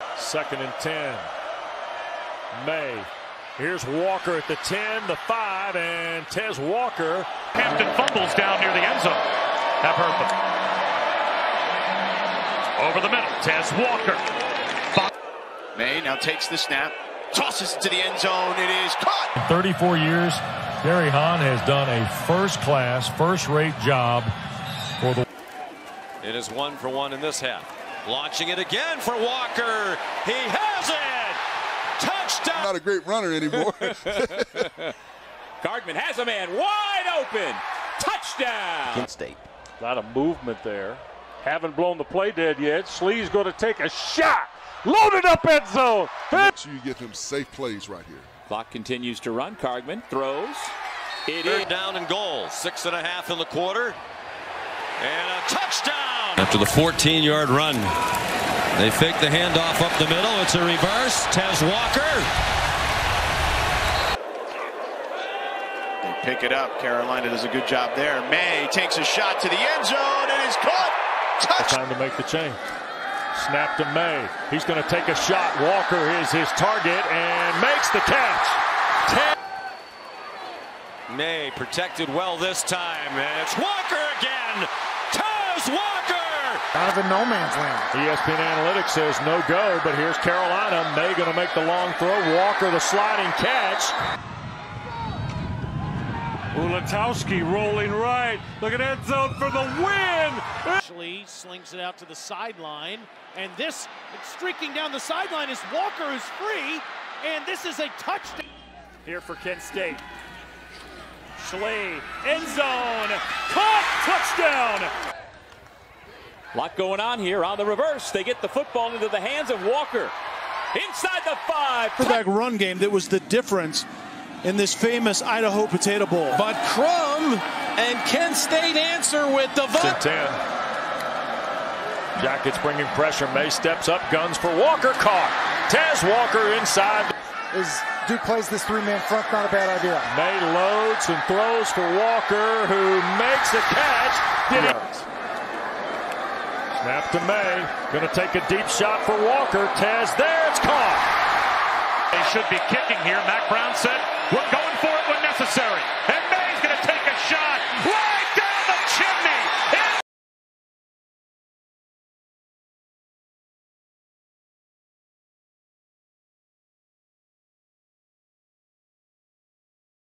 2nd and 10. Maye. Here's Walker at the 10, the 5, and Tez Walker. Hampton fumbles down near the end zone. That hurt them. Over the middle, Tez Walker. Maye now takes the snap, tosses it to the end zone. It is caught. In 34 years, Gary Hahn has done a first-class, first-rate job for the... It is 1 for 1 in this half. Launching it again for Walker. He has it! Touchdown! I'm not a great runner anymore. Cargman has a man wide open. Touchdown! Kent State. A lot of movement there. Haven't blown the play dead yet. Schley's going to take a shot. Loaded up end zone. Make sure you get them safe plays right here. Clock continues to run. Cargman throws. It is down and goal. 6.5 in the quarter. And a touchdown! After the 14-yard run, they fake the handoff up the middle. It's a reverse. Tez Walker. They pick it up. Carolina does a good job there. Maye takes a shot to the end zone and is caught. Touchdown! Time to make the change. Snap to Maye. He's going to take a shot. Walker is his target and makes the catch. Maye protected well this time, and it's Walker again. Tez Walker! Out of the no man's land. ESPN Analytics says no go, but here's Carolina. Maye going to make the long throw. Walker the sliding catch. Ulatowski rolling right. Look at end zone for the win. Schley slings it out to the sideline, and this streaking down the sideline is Walker, who's free, and this is a touchdown. Here for Kent State. Schley, end zone, caught, touchdown! A lot going on here on the reverse. They get the football into the hands of Walker. Inside the 5. Quarterback run game that was the difference in this famous Idaho Potato Bowl. But Crumb and Kent State answer with the... 10. Jackets bringing pressure. Maye steps up, guns for Walker, caught. Tez Walker inside. Duke plays this three-man front, not a bad idea. Maye loads and throws for Walker, who makes the catch. Snap to Maye. Going to take a deep shot for Walker. Tez there, it's caught. They should be kicking here. Mack Brown said, we're going